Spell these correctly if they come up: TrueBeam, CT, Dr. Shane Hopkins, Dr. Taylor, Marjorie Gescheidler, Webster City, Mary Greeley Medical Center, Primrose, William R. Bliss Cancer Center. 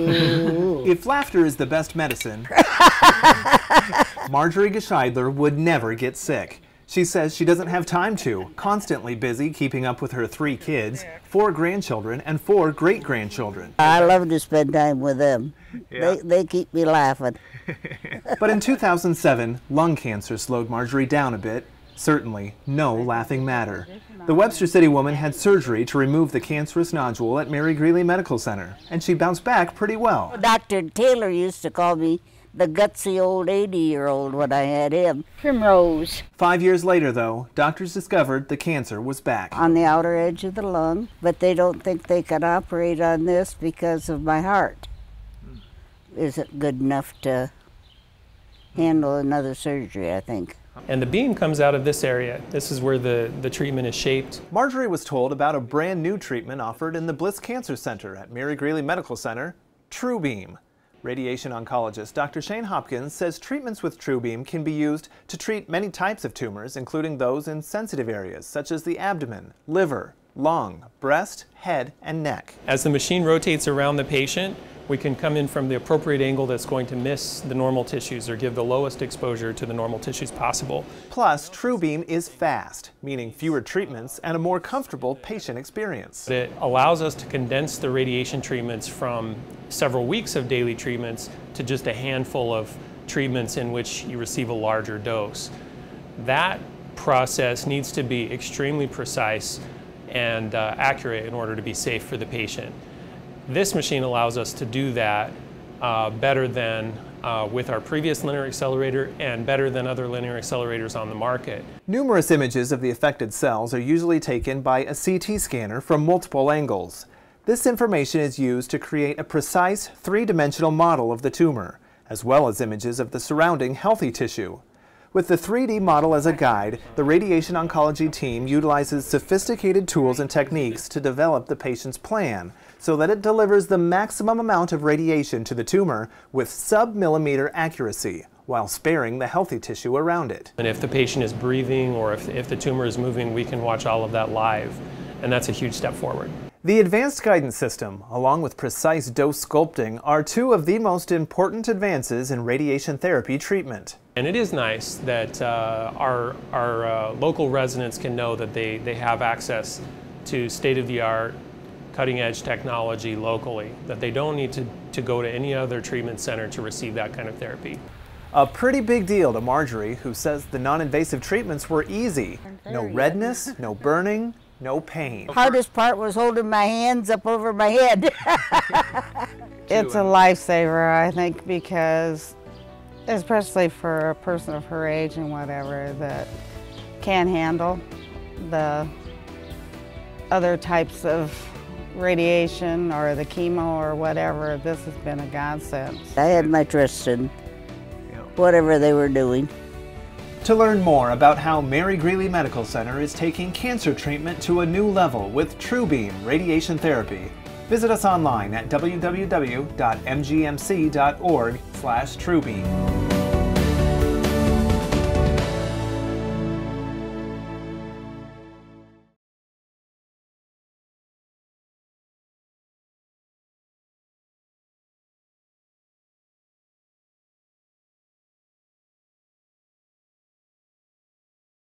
If laughter is the best medicine, Marjorie Gescheidler would never get sick. She says she doesn't have time to, constantly busy keeping up with her 3 kids, 4 grandchildren, and 4 great-grandchildren. I love to spend time with them. Yeah. They keep me laughing. But in 2007, lung cancer slowed Marjorie down a bit. Certainly, no laughing matter. The Webster City woman had surgery to remove the cancerous nodule at Mary Greeley Medical Center, and she bounced back pretty well. Dr. Taylor used to call me the gutsy old 80-year-old when I had him. Primrose. 5 years later, though, doctors discovered the cancer was back. On the outer edge of the lung, but they don't think they can operate on this because of my heart. Isn't good enough to handle another surgery, I think. And the beam comes out of this area. This is where the treatment is shaped. Marjorie was told about a brand new treatment offered in the Bliss Cancer Center at Mary Greeley Medical Center, TrueBeam. Radiation oncologist Dr. Shane Hopkins says treatments with TrueBeam can be used to treat many types of tumors, including those in sensitive areas such as the abdomen, liver, lung, breast, head, and neck. As the machine rotates around the patient, we can come in from the appropriate angle that's going to miss the normal tissues or give the lowest exposure to the normal tissues possible. Plus, TrueBeam is fast, meaning fewer treatments and a more comfortable patient experience. It allows us to condense the radiation treatments from several weeks of daily treatments to just a handful of treatments in which you receive a larger dose. That process needs to be extremely precise and accurate in order to be safe for the patient. This machine allows us to do that better than with our previous linear accelerator and better than other linear accelerators on the market. Numerous images of the affected cells are usually taken by a CT scanner from multiple angles. This information is used to create a precise 3-dimensional model of the tumor, as well as images of the surrounding healthy tissue. With the 3D model as a guide, the radiation oncology team utilizes sophisticated tools and techniques to develop the patient's plan so that it delivers the maximum amount of radiation to the tumor with sub-millimeter accuracy, while sparing the healthy tissue around it. And if the patient is breathing or if the tumor is moving, we can watch all of that live, and that's a huge step forward. The advanced guidance system, along with precise dose sculpting, are 2 of the most important advances in radiation therapy treatment. And it is nice that our local residents can know that they have access to state-of-the-art, cutting-edge technology locally, that they don't need to go to any other treatment center to receive that kind of therapy. A pretty big deal to Marjorie, who says the non-invasive treatments were easy. No redness, no burning, no pain. Hardest part was holding my hands up over my head. It's a lifesaver, I think, because especially for a person of her age and whatever that can't handle the other types of radiation or the chemo or whatever, this has been a godsend. I had my trust in whatever they were doing. To learn more about how Mary Greeley Medical Center is taking cancer treatment to a new level with TrueBeam radiation therapy, visit us online at www.mgmc.org/TrueBeam.